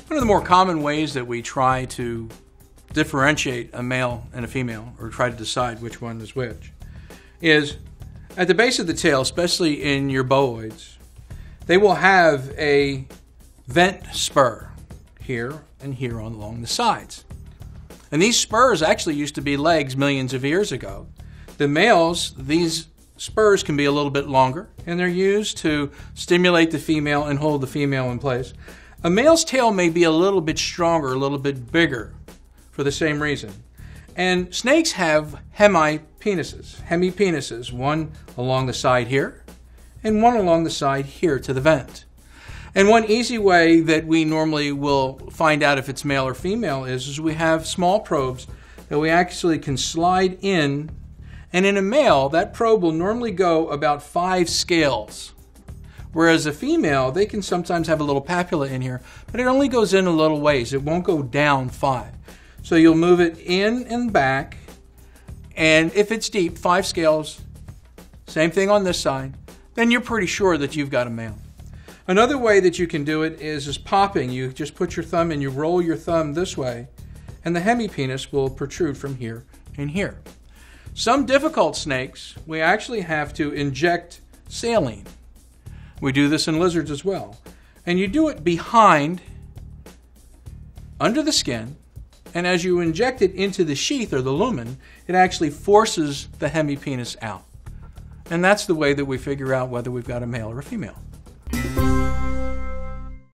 One of the more common ways that we try to differentiate a male and a female, or try to decide which one is which, is at the base of the tail, especially in your boids, they will have a vent spur here and here on along the sides. And these spurs actually used to be legs millions of years ago. The males, these spurs can be a little bit longer, and they're used to stimulate the female and hold the female in place. A male's tail may be a little bit stronger, a little bit bigger, for the same reason. And snakes have hemipenises, one along the side here, and one along the side here to the vent. And one easy way that we normally will find out if it's male or female is we have small probes that we actually can slide in, and in a male, that probe will normally go about 5 scales. Whereas a female, they can sometimes have a little papula in here, but it only goes in a little ways. It won't go down 5. So you'll move it in and back, and if it's deep, 5 scales, same thing on this side, then you're pretty sure that you've got a male. Another way that you can do it is popping. You just put your thumb and you roll your thumb this way, and the hemipenis will protrude from here and here. Some difficult snakes, we actually have to inject saline. We do this in lizards as well. And you do it behind, under the skin, and as you inject it into the sheath or the lumen, it actually forces the hemipenis out. And that's the way that we figure out whether we've got a male or a female.